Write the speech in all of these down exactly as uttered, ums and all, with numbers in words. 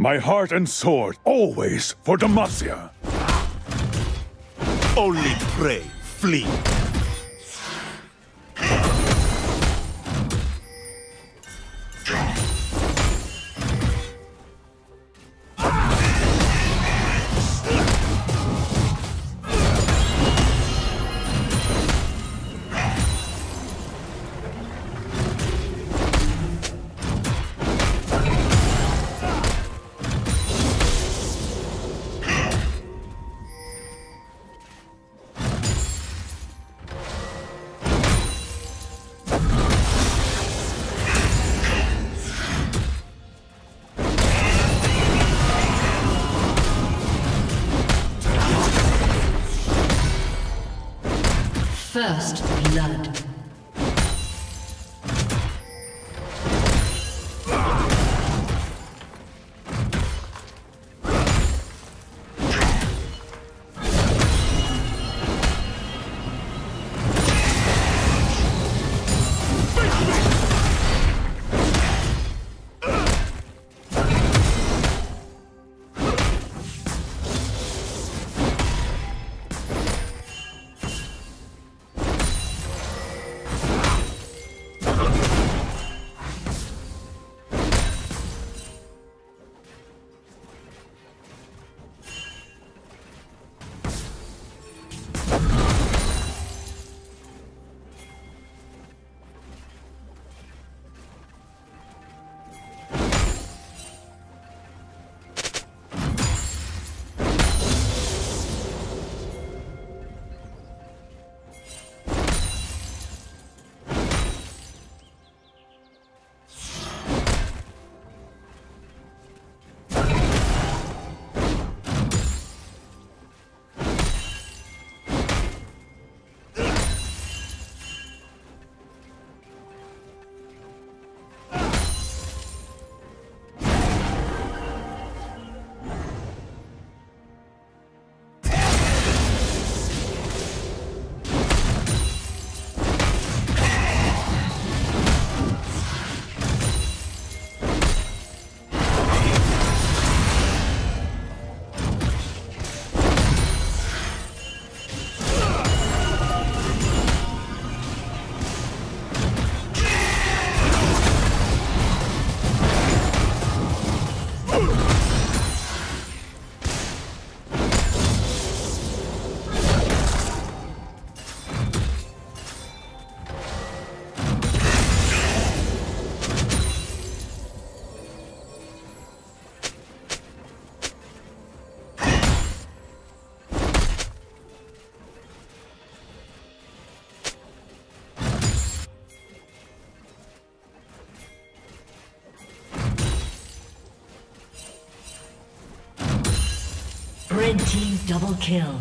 My heart and sword, always for Demacia. Only pray, flee. First blood. Red team double kill.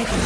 A summoner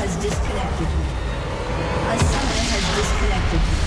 has disconnected. A summoner has disconnected.